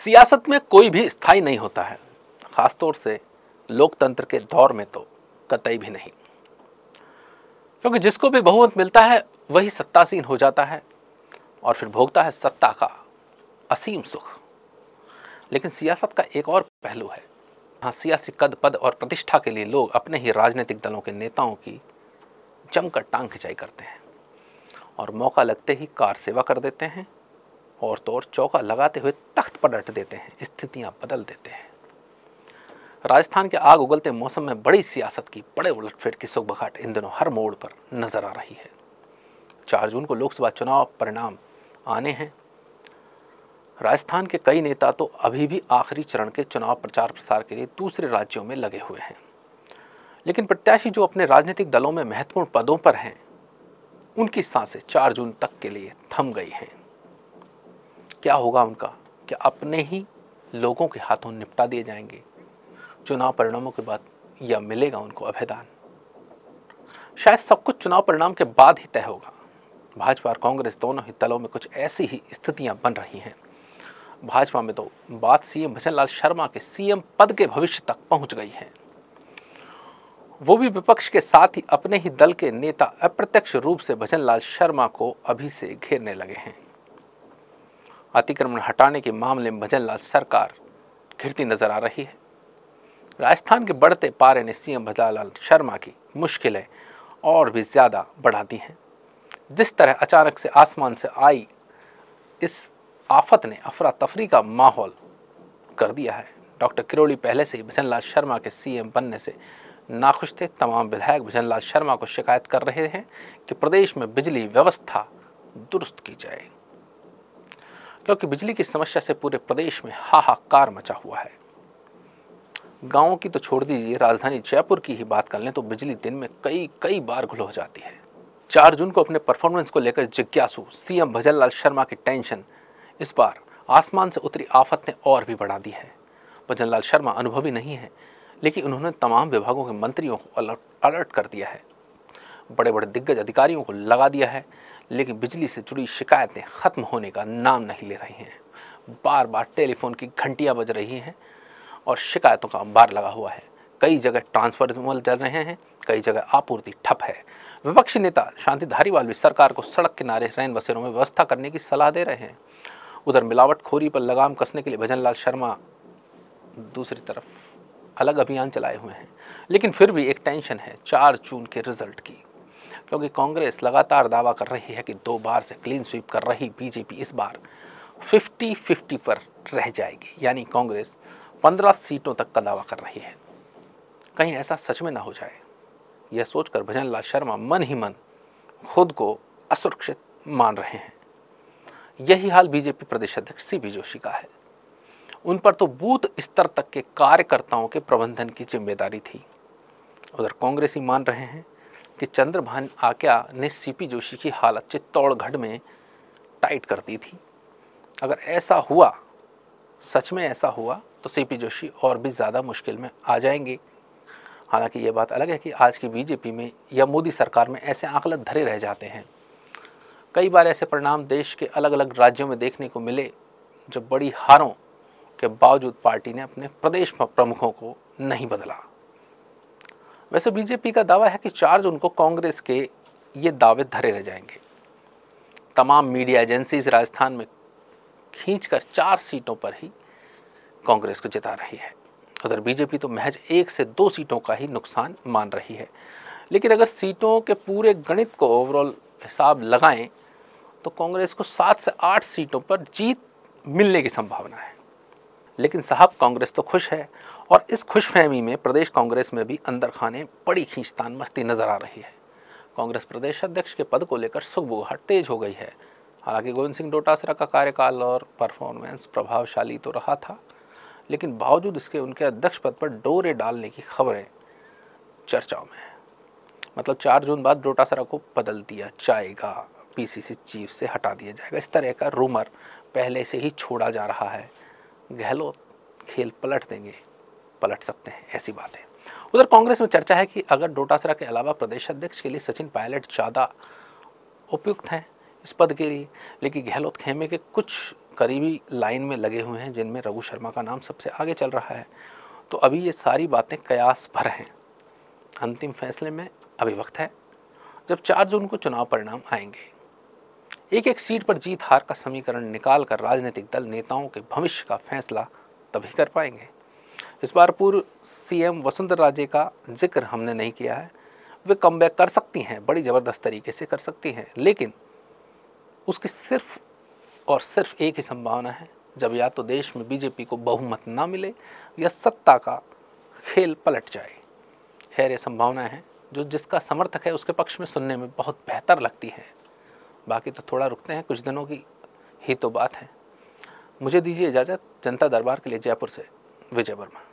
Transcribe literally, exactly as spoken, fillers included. सियासत में कोई भी स्थायी नहीं होता है, खासतौर से लोकतंत्र के दौर में तो कतई भी नहीं, क्योंकि जिसको भी बहुमत मिलता है वही सत्तासीन हो जाता है और फिर भोगता है सत्ता का असीम सुख। लेकिन सियासत का एक और पहलू है, हाँ, सियासी कद, पद और प्रतिष्ठा के लिए लोग अपने ही राजनीतिक दलों के नेताओं की जमकर टांग खिंचाई करते हैं और मौका लगते ही कार सेवा कर देते हैं और तो और चौका लगाते हुए तख्त पलट देते हैं, स्थितियां बदल देते हैं। राजस्थान के आग उगलते मौसम में बड़ी सियासत की, बड़े उलटफेर की सुगबुगाहट इन दिनों हर मोड़ पर नजर आ रही है। चार जून को लोकसभा चुनाव परिणाम आने हैं। राजस्थान के कई नेता तो अभी भी आखिरी चरण के चुनाव प्रचार प्रसार के लिए दूसरे राज्यों में लगे हुए हैं, लेकिन प्रत्याशी जो अपने राजनीतिक दलों में महत्वपूर्ण पदों पर हैं उनकी सांसें चार जून तक के लिए थम गई हैं। क्या होगा उनका? क्या अपने ही लोगों के हाथों निपटा दिए जाएंगे? चुनाव परिणामों के बाद यह मिलेगा उनको अभेदान? शायद सब कुछ चुनाव परिणाम के बाद ही तय होगा। भाजपा और कांग्रेस दोनों ही दलों में कुछ ऐसी ही स्थितियां बन रही हैं। भाजपा में तो बात सीएम भजनलाल शर्मा के सीएम पद के भविष्य तक पहुंच गई है, वो भी विपक्ष के साथ ही अपने ही दल के नेता अप्रत्यक्ष रूप से भजनलाल शर्मा को अभी से घेरने लगे हैं। अतिक्रमण हटाने के मामले में भजनलाल सरकार घिरती नजर आ रही है। राजस्थान के बढ़ते पारे ने सीएम भजनलाल शर्मा की मुश्किलें और भी ज़्यादा बढ़ा दी हैं। जिस तरह अचानक से आसमान से आई इस आफत ने अफरा तफरी का माहौल कर दिया है। डॉक्टर किरोली पहले से ही भजनलाल शर्मा के सीएम बनने से नाखुश थे। तमाम विधायक भजनलाल शर्मा को शिकायत कर रहे हैं कि प्रदेश में बिजली व्यवस्था दुरुस्त की जाए, क्योंकि बिजली की समस्या से पूरे प्रदेश में हाहाकार मचा हुआ है। गाँव की तो छोड़ दीजिए, राजधानी जयपुर की ही बात कर लें तो बिजली दिन में कई कई बार गुल हो जाती है। चार जून को अपने परफॉर्मेंस को लेकर जिज्ञासु सीएम भजनलाल शर्मा की टेंशन इस बार आसमान से उतरी आफत ने और भी बढ़ा दी है। भजनलाल शर्मा अनुभवी नहीं है, लेकिन उन्होंने तमाम विभागों के मंत्रियों को अलर्ट अलर्ट कर दिया है, बड़े बड़े दिग्गज अधिकारियों को लगा दिया है, लेकिन बिजली से जुड़ी शिकायतें खत्म होने का नाम नहीं ले रही हैं। बार बार टेलीफोन की घंटियाँ बज रही हैं और शिकायतों का अंबार लगा हुआ है। कई जगह ट्रांसफार्मर जल रहे हैं, कई जगह आपूर्ति ठप है। विपक्षी नेता शांति धारीवाल भी सरकार को सड़क किनारे रैन बसेरों में व्यवस्था करने की सलाह दे रहे हैं। उधर मिलावटखोरी पर लगाम कसने के लिए भजनलाल शर्मा दूसरी तरफ अलग अभियान चलाए हुए हैं। लेकिन फिर भी एक टेंशन है चार जून के रिजल्ट की, क्योंकि कांग्रेस लगातार दावा कर रही है कि दो बार से क्लीन स्वीप कर रही बीजेपी इस बार फिफ्टी फिफ्टी पर रह जाएगी, यानी कांग्रेस पंद्रह सीटों तक का दावा कर रही है। कहीं ऐसा सच में ना हो जाए, यह सोचकर भजनलाल शर्मा मन ही मन खुद को असुरक्षित मान रहे हैं। यही हाल बीजेपी प्रदेश अध्यक्ष सी बी जोशी का है। उन पर तो बूथ स्तर तक के कार्यकर्ताओं के प्रबंधन की जिम्मेदारी थी। उधर कांग्रेसी मान रहे हैं कि चंद्रभान आक्या ने सी बी जोशी की हालत चित्तौड़गढ़ में टाइट कर दी थी। अगर ऐसा हुआ, सच में ऐसा हुआ, तो सी बी जोशी और भी ज़्यादा मुश्किल में आ जाएंगे। हालांकि ये बात अलग है कि आज की बीजेपी में या मोदी सरकार में ऐसे आंकलन धरे रह जाते हैं। कई बार ऐसे परिणाम देश के अलग अलग राज्यों में देखने को मिले, जब बड़ी हारों के बावजूद पार्टी ने अपने प्रदेश प्रमुखों को नहीं बदला। वैसे बीजेपी का दावा है कि चार जून को कांग्रेस के ये दावे धरे रह जाएंगे। तमाम मीडिया एजेंसीज राजस्थान में खींचकर चार सीटों पर ही कांग्रेस को जिता रही है। उधर बीजेपी तो महज एक से दो सीटों का ही नुकसान मान रही है, लेकिन अगर सीटों के पूरे गणित को ओवरऑल हिसाब लगाएं तो कांग्रेस को सात से आठ सीटों पर जीत मिलने की संभावना है। लेकिन साहब, कांग्रेस तो खुश है और इस खुशफहमी में प्रदेश कांग्रेस में भी अंदर खाने बड़ी खींचतान मस्ती नजर आ रही है। कांग्रेस प्रदेश अध्यक्ष के पद को लेकर सुगबुगाहट तेज हो गई है। हालांकि गोविंद सिंह डोटासरा का कार्यकाल और परफॉर्मेंस प्रभावशाली तो रहा था, लेकिन बावजूद इसके उनके अध्यक्ष पद पर डोरे डालने की खबरें चर्चाओं में है। मतलब चार जून बाद डोटासरा को बदल दिया जाएगा, पीसीसी चीफ से हटा दिया जाएगा, इस तरह का रूमर पहले से ही छोड़ा जा रहा है। गहलोत खेल पलट देंगे, पलट सकते हैं, ऐसी बात है। उधर कांग्रेस में चर्चा है कि अगर डोटासरा के अलावा प्रदेश अध्यक्ष के लिए सचिन पायलट ज़्यादा उपयुक्त हैं इस पद के लिए, लेकिन गहलोत खेमे के कुछ करीबी लाइन में लगे हुए हैं, जिनमें रघु शर्मा का नाम सबसे आगे चल रहा है। तो अभी ये सारी बातें कयास भर हैं, अंतिम फैसले में अभी वक्त है। जब चार जून को चुनाव परिणाम आएंगे, एक एक सीट पर जीत हार का समीकरण निकाल कर राजनीतिक दल नेताओं के भविष्य का फैसला तभी कर पाएंगे। इस बार पूर्व सीएम वसुंधरा राजे का जिक्र हमने नहीं किया है। वे कमबैक कर सकती हैं, बड़ी ज़बरदस्त तरीके से कर सकती हैं, लेकिन उसकी सिर्फ और सिर्फ एक ही संभावना है, जब या तो देश में बीजेपी को बहुमत ना मिले या सत्ता का खेल पलट जाए। खैर, ये संभावना है जो जिसका समर्थक है उसके पक्ष में सुनने में बहुत बेहतर लगती है। बाकी तो थोड़ा रुकते हैं, कुछ दिनों की ही तो बात है। मुझे दीजिए इजाज़त। जनता दरबार के लिए जयपुर से विजय वर्मा।